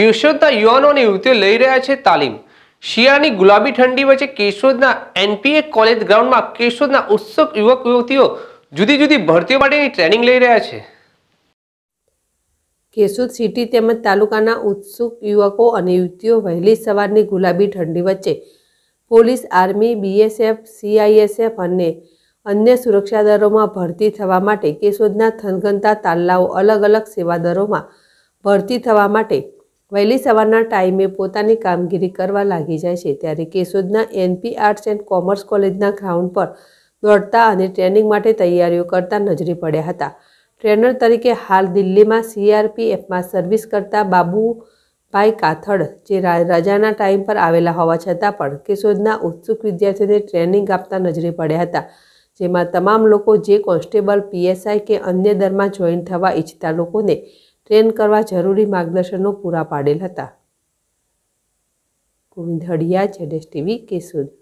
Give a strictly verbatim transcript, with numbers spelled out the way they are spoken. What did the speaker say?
કેશોદના યુવાનોને યુવતીઓ લઈ રહ્યા છે તાલીમ। શિયાળાની ગુલાબી ઠંડી વચ્ચે કેશોદના એનપી કોલેજ ગ્રાઉન્ડમાં કેશોદના ઉત્સુક યુવક યુવતીઓ જુદી જુદી ભરતીઓ માટેની ટ્રેનિંગ લઈ રહ્યા છે। કેશોદ સિટી તેમજ તાલુકાના ઉત્સુક યુવકો અને યુવતીઓ વહેલી સવારની ગુલાબી ઠંડી વચ્ચે પોલીસ, આર્મી, બીએસએફ, સીઆઈએસએફ અને અન્ય સુરક્ષા દળોમાં ભરતી થવા માટે કેશોદના થનગનતા તાલ્લાઓ અલગ અલગ સેવા દળોમાં ભરતી થવા માટે वहेली सवारना टाइमे पोतानी कामगीरी करवा लागी जाय छे। त्यारे केशोदना एनपी आर्ट्स एंड कॉमर्स कॉलेजना ग्राउंड पर दौड़ता अने ट्रेनिंग माटे तैयारीओ करता नजरे पड्या हता। ट्रेनर तरीके हाल दिल्ली में सी आरपीएफ में सर्विस करता बाबूभाई काथड़ जे रजाना टाइम पर आवेला होवा छतां पण केशोदना उत्सुक विद्यार्थीओने ट्रेनिंग आपता नजरे पड्या हता। जेमां तमाम लोको जे कोन्स्टेबल, पीएसआई के अन्य दळमां जोईन थवा इच्छता लोकोने ट्रेन करवा जरूरी मार्गदर्शनों पूरा पाडेल हता। गोविंद हडिया, जेडेस टीवी, केशोद।